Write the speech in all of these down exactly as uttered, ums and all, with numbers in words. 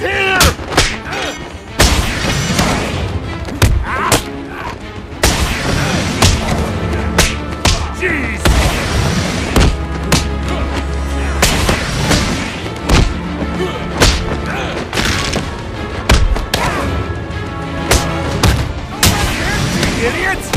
here! Jeez! Idiots!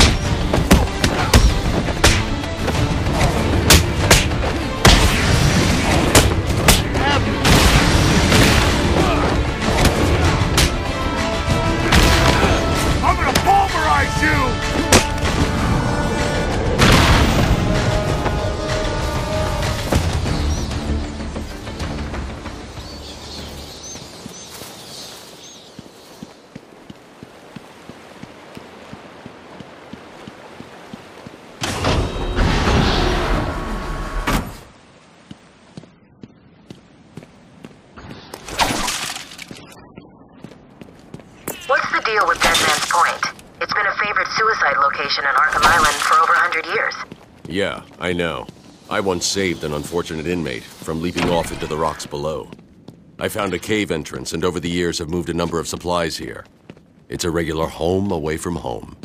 Deal with Deadman's Point. It's been a favorite suicide location in Arkham Island for over a hundred years. Yeah, I know. I once saved an unfortunate inmate from leaping off into the rocks below. I found a cave entrance and over the years have moved a number of supplies here. It's a regular home away from home.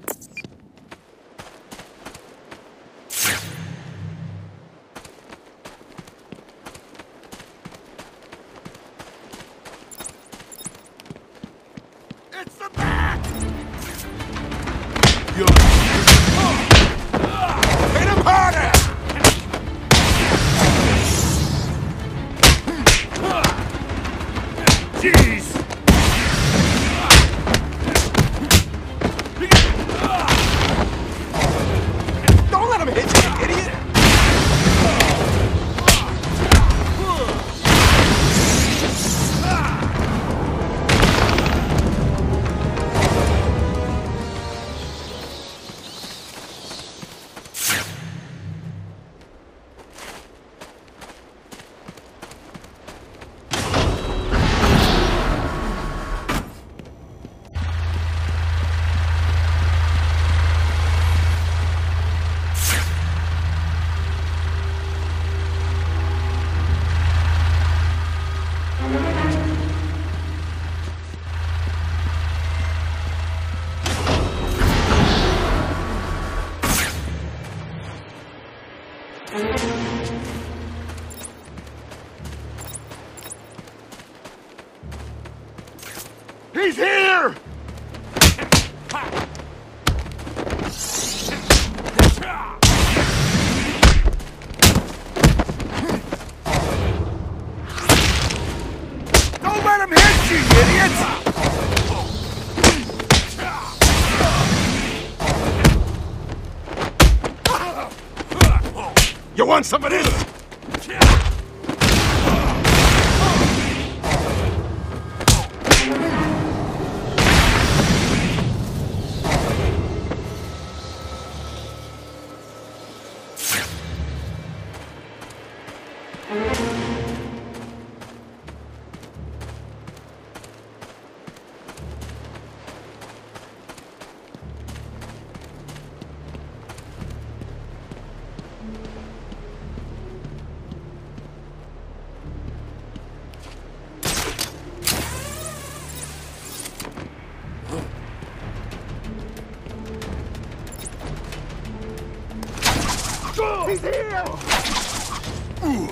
He's here! Don't let him hit you, idiots! You want somebody else? He's here! Ooh.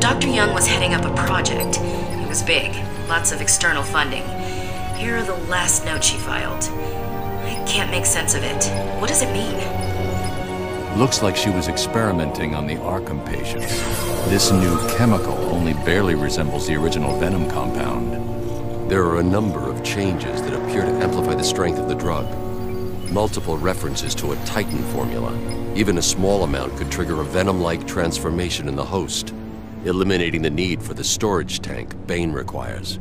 Doctor Young was heading up a project. It was big, lots of external funding. Here are the last notes she filed. I can't make sense of it. What does it mean? Looks like she was experimenting on the Arkham patients. This new chemical only barely resembles the original venom compound. There are a number of changes that appear to amplify the strength of the drug. Multiple references to a Titan formula. Even a small amount could trigger a venom-like transformation in the host, eliminating the need for the storage tank Bane requires.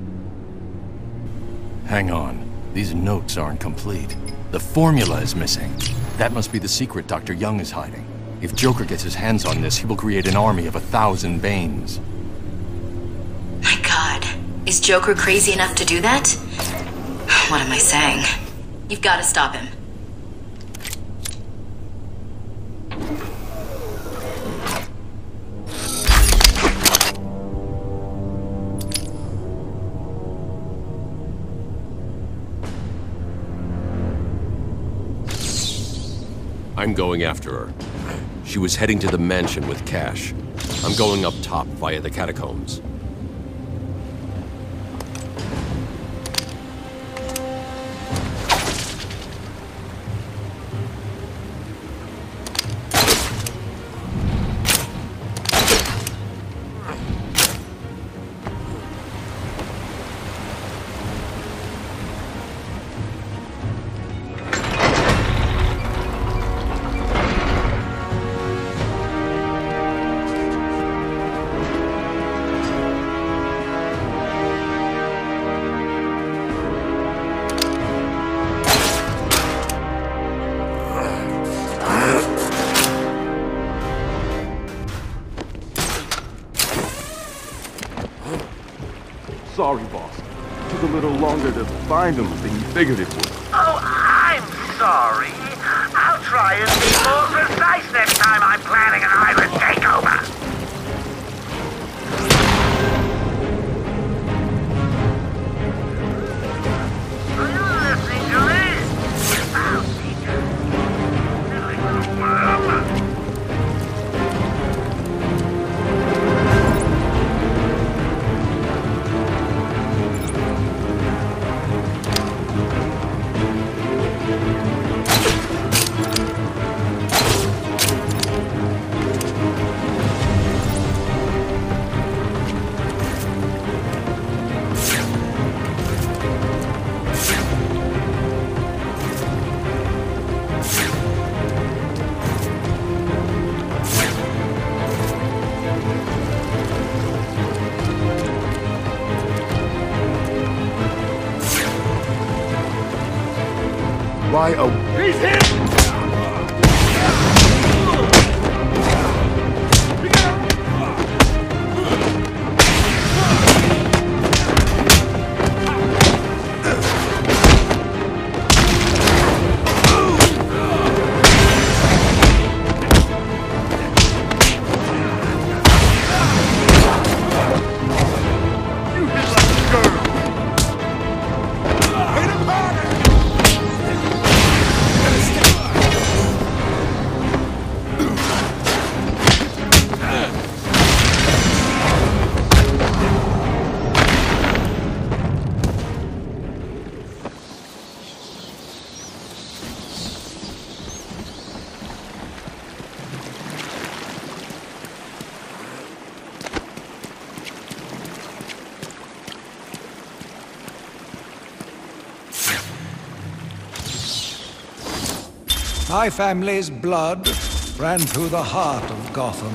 Hang on. These notes aren't complete. The formula is missing. That must be the secret Doctor Young is hiding. If Joker gets his hands on this, he will create an army of a thousand Banes. My God. Is Joker crazy enough to do that? What am I saying? You've got to stop him. I'm going after her. She was heading to the mansion with cash. I'm going up top via the catacombs. Sorry, boss. It took a little longer to find him than you figured it would. Oh, I'm sorry. I'll try and be more precise next time I'm planning an island takeover. by a... He's hit! My family's blood ran through the heart of Gotham.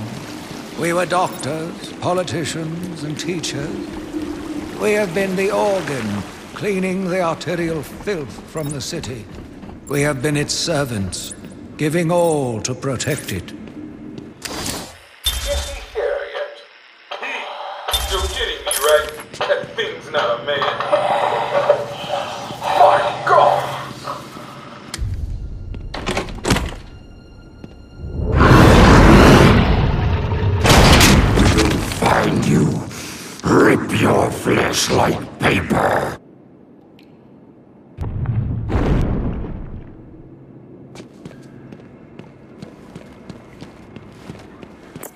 We were doctors, politicians, and teachers. We have been the organ, cleaning the arterial filth from the city. We have been its servants, giving all to protect it. Is he here yet? He, you're kidding me, right? That thing's not a man. My God! Flesh like paper. I've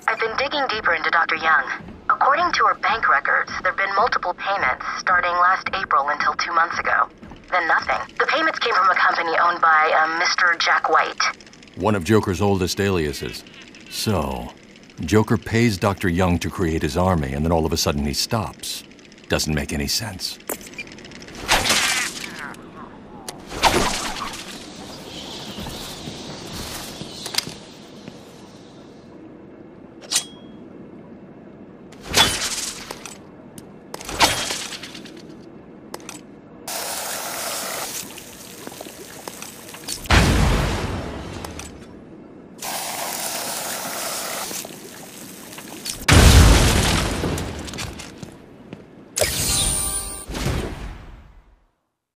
been digging deeper into Doctor Young. According to her bank records, there have been multiple payments starting last April until two months ago. Then nothing. The payments came from a company owned by uh, Mister Jack White. One of Joker's oldest aliases. So, Joker pays Doctor Young to create his army, and then all of a sudden he stops. Doesn't make any sense.